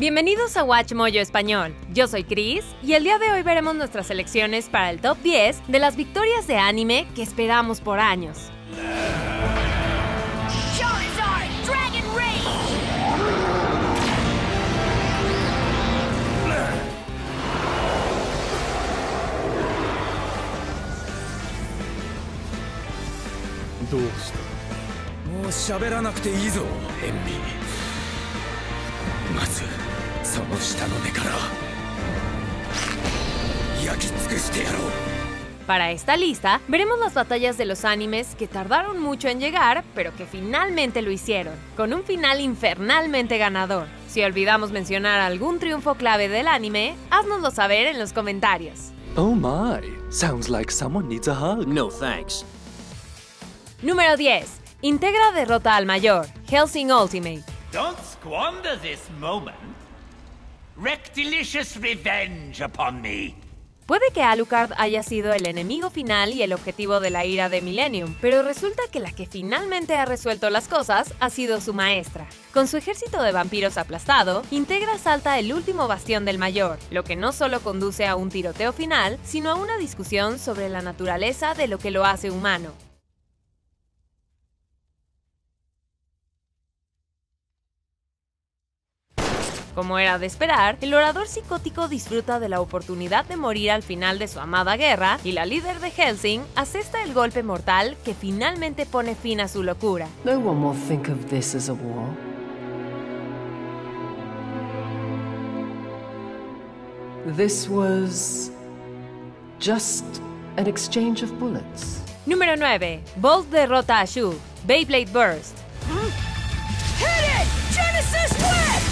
Bienvenidos a Watch Moyo Español, yo soy Chris y el día de hoy veremos nuestras selecciones para el top 10 de las victorias de anime que esperamos por años. Charizard, Dragon Rage. Envy. まずその下の根から焼き尽くしてやろう。 Para esta lista, veremos las batallas de los animes que tardaron mucho en llegar, pero que finalmente lo hicieron, con un final infernalmente ganador. Si olvidamos mencionar algún triunfo clave del anime, háznoslo saber en los comentarios. Oh my, sounds like someone needs a hug. No thanks. Número 10. Integra derrota al mayor, Hellsing Ultimate. Don't squander this moment. Wreak delicious revenge upon me. Puede que Alucard haya sido el enemigo final y el objetivo de la ira de Millennium, pero resulta que la que finalmente ha resuelto las cosas ha sido su maestra. Con su ejército de vampiros aplastado, Integra salta el último bastión del mayor, lo que no solo conduce a un tiroteo final, sino a una discusión sobre la naturaleza de lo que lo hace humano. Como era de esperar, el orador psicótico disfruta de la oportunidad de morir al final de su amada guerra y la líder de Helsing asesta el golpe mortal que finalmente pone fin a su locura. No one will think of this as a war. This was just an exchange of bullets. Número 9. Bolt derrota a Shu. Beyblade Burst. Hit it! Genesis Web!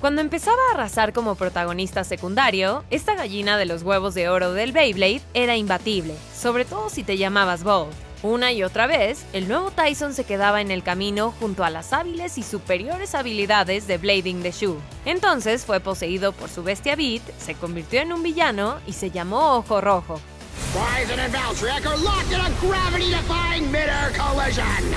Cuando empezaba a arrasar como protagonista secundario, esta gallina de los huevos de oro del Beyblade era imbatible, sobre todo si te llamabas Bolt. Una y otra vez, el nuevo Tyson se quedaba en el camino junto a las hábiles y superiores habilidades de blading de Shu. Entonces fue poseído por su bestia Beat, se convirtió en un villano y se llamó Ojo Rojo. Tyson and Valtric are locked in a gravity-defying mid-air collision.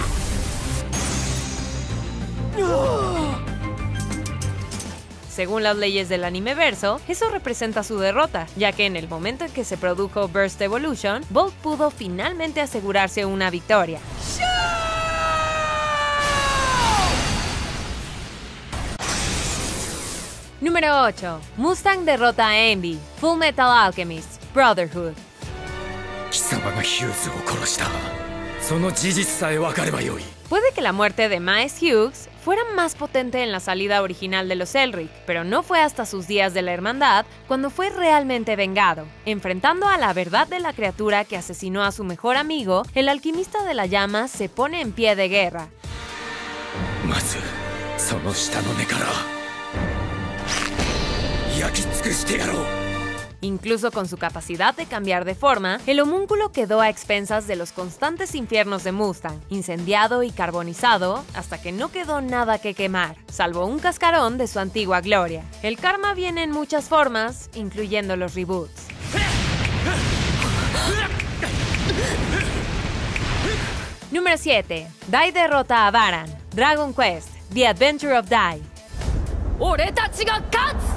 Según las leyes del animeverso, eso representa su derrota, ya que en el momento en que se produjo Burst Evolution, Bolt pudo finalmente asegurarse una victoria. ¡Shoo! Número 8. Mustang derrota a Envy. Fullmetal Alchemist: Brotherhood. Puede que la muerte de Maes Hughes fuera más potente en la salida original de los Elric, pero no fue hasta sus días de la hermandad cuando fue realmente vengado, enfrentando a la verdad de la criatura que asesinó a su mejor amigo. El alquimista de la llama se pone en pie de guerra. Incluso con su capacidad de cambiar de forma, el homúnculo quedó a expensas de los constantes infiernos de Mustang, incendiado y carbonizado hasta que no quedó nada que quemar, salvo un cascarón de su antigua gloria. El karma viene en muchas formas, incluyendo los reboots. Número 7. Dai derrota a Baran. Dragon Quest: The Adventure of Dai. ¡Oretachi ga katsu!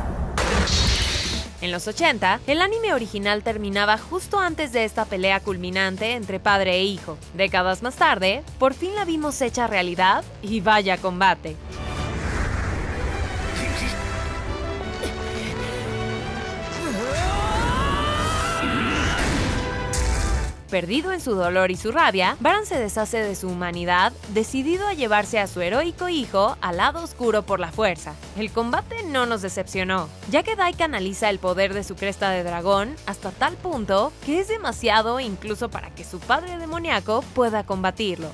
En los 80, el anime original terminaba justo antes de esta pelea culminante entre padre e hijo. Décadas más tarde, por fin la vimos hecha realidad y vaya combate. Perdido en su dolor y su rabia, Baran se deshace de su humanidad, decidido a llevarse a su heroico hijo al lado oscuro por la fuerza. El combate no nos decepcionó, ya que Dai canaliza el poder de su cresta de dragón hasta tal punto que es demasiado incluso para que su padre demoníaco pueda combatirlo.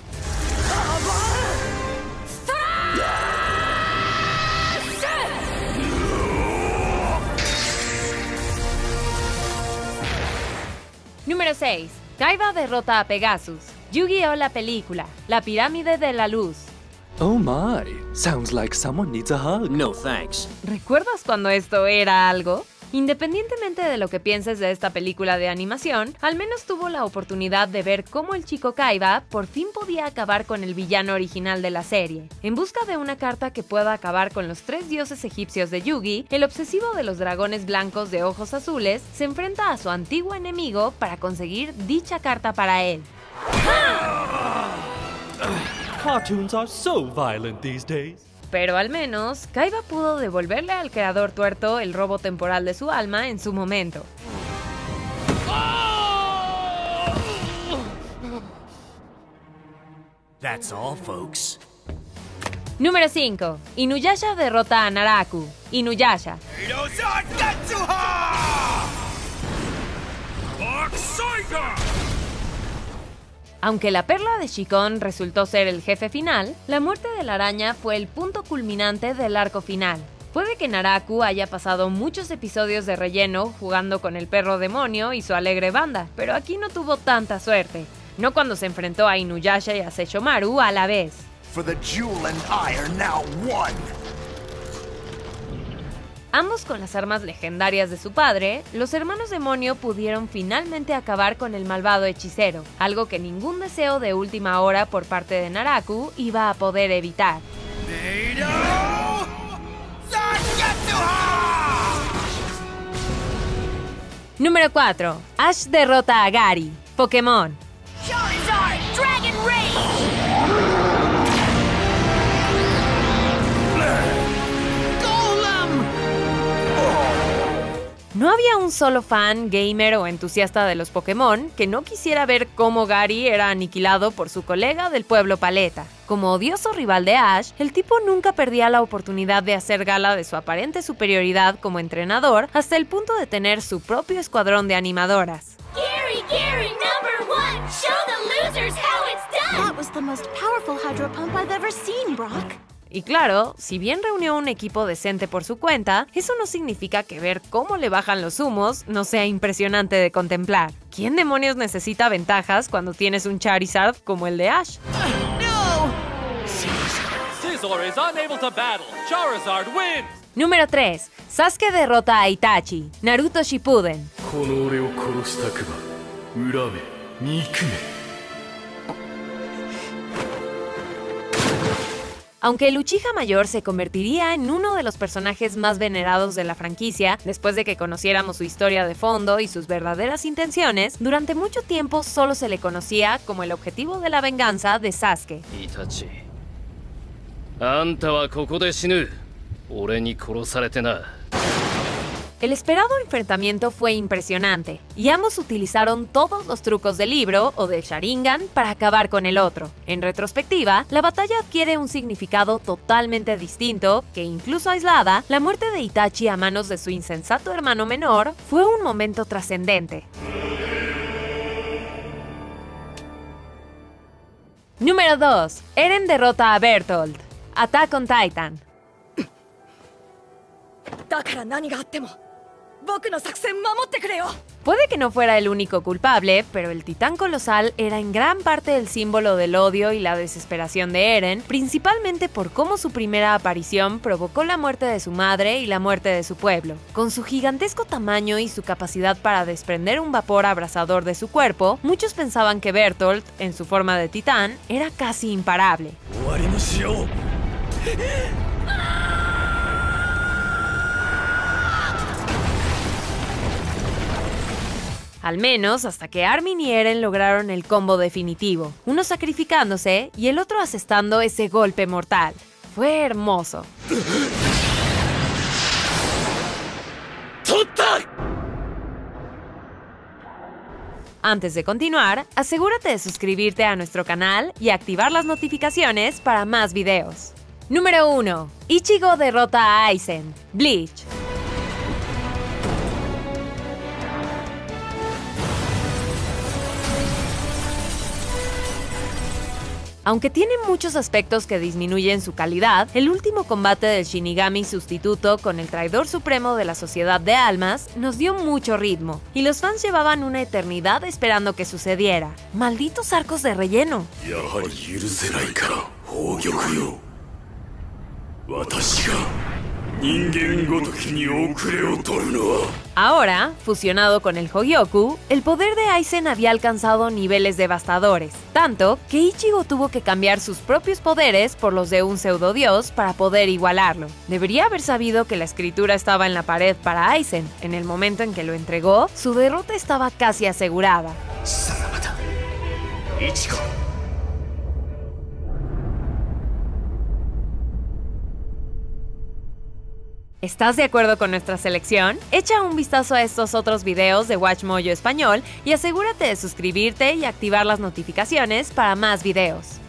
Número 6. Kaiba derrota a Pegasus. Yu-Gi-Oh! La película. La pirámide de la luz. Oh my, sounds like someone needs a hug. No thanks. ¿Recuerdas cuando esto era algo? Independientemente de lo que pienses de esta película de animación, al menos tuvo la oportunidad de ver cómo el chico Kaiba por fin podía acabar con el villano original de la serie. En busca de una carta que pueda acabar con los tres dioses egipcios de Yugi, el obsesivo de los dragones blancos de ojos azules se enfrenta a su antiguo enemigo para conseguir dicha carta para él. Cartoons are so violent these days. Pero al menos, Kaiba pudo devolverle al creador tuerto el robo temporal de su alma en su momento. That's all, folks. Número 5. Inuyasha derrota a Naraku. Inuyasha. Aunque la perla de Shikon resultó ser el jefe final, la muerte de la araña fue el punto culminante del arco final. Puede que Naraku haya pasado muchos episodios de relleno jugando con el perro demonio y su alegre banda, pero aquí no tuvo tanta suerte. No cuando se enfrentó a Inuyasha y a Sesshomaru a la vez. Ambos con las armas legendarias de su padre, los hermanos demonio pudieron finalmente acabar con el malvado hechicero, algo que ningún deseo de última hora por parte de Naraku iba a poder evitar. Número 4. Ash derrota a Gary. Pokémon. Charizard, Dragon Rage. No había un solo fan, gamer o entusiasta de los Pokémon que no quisiera ver cómo Gary era aniquilado por su colega del pueblo paleta. Como odioso rival de Ash, el tipo nunca perdía la oportunidad de hacer gala de su aparente superioridad como entrenador hasta el punto de tener su propio escuadrón de animadoras. Gary, number one, show the losers how it's done. That was the most powerful hydro pump I've ever seen, Brock. Y claro, si bien reunió un equipo decente por su cuenta, eso no significa que ver cómo le bajan los humos no sea impresionante de contemplar. ¿Quién demonios necesita ventajas cuando tienes un Charizard como el de Ash? Número 3. Sasuke derrota a Itachi. Naruto Shippuden. Aunque el Uchiha mayor se convertiría en uno de los personajes más venerados de la franquicia, después de que conociéramos su historia de fondo y sus verdaderas intenciones, durante mucho tiempo solo se le conocía como el objetivo de la venganza de Sasuke. Itachi, anta wa koko de shinu. Ore ni korosarete na. El esperado enfrentamiento fue impresionante, y ambos utilizaron todos los trucos del libro o del Sharingan para acabar con el otro. En retrospectiva, la batalla adquiere un significado totalmente distinto, que incluso aislada, la muerte de Itachi a manos de su insensato hermano menor fue un momento trascendente. Número 2. Eren derrota a Bertholdt. Attack on Titan. Puede que no fuera el único culpable, pero el titán colosal era en gran parte el símbolo del odio y la desesperación de Eren, principalmente por cómo su primera aparición provocó la muerte de su madre y la muerte de su pueblo. Con su gigantesco tamaño y su capacidad para desprender un vapor abrasador de su cuerpo, muchos pensaban que Bertholdt, en su forma de titán, era casi imparable. Al menos hasta que Armin y Eren lograron el combo definitivo, uno sacrificándose y el otro asestando ese golpe mortal. Fue hermoso. Antes de continuar, asegúrate de suscribirte a nuestro canal y activar las notificaciones para más videos. Número 1. Ichigo derrota a Aizen. Bleach. Aunque tiene muchos aspectos que disminuyen su calidad, el último combate del Shinigami sustituto con el traidor supremo de la Sociedad de Almas nos dio mucho ritmo, y los fans llevaban una eternidad esperando que sucediera. ¡Malditos arcos de relleno! Ahora, fusionado con el Hogyoku, el poder de Aizen había alcanzado niveles devastadores, tanto que Ichigo tuvo que cambiar sus propios poderes por los de un pseudodios para poder igualarlo. Debería haber sabido que la escritura estaba en la pared para Aizen. En el momento en que lo entregó, su derrota estaba casi asegurada. Ichigo. ¿Estás de acuerdo con nuestra selección? Echa un vistazo a estos otros videos de Watch Moyo Español y asegúrate de suscribirte y activar las notificaciones para más videos.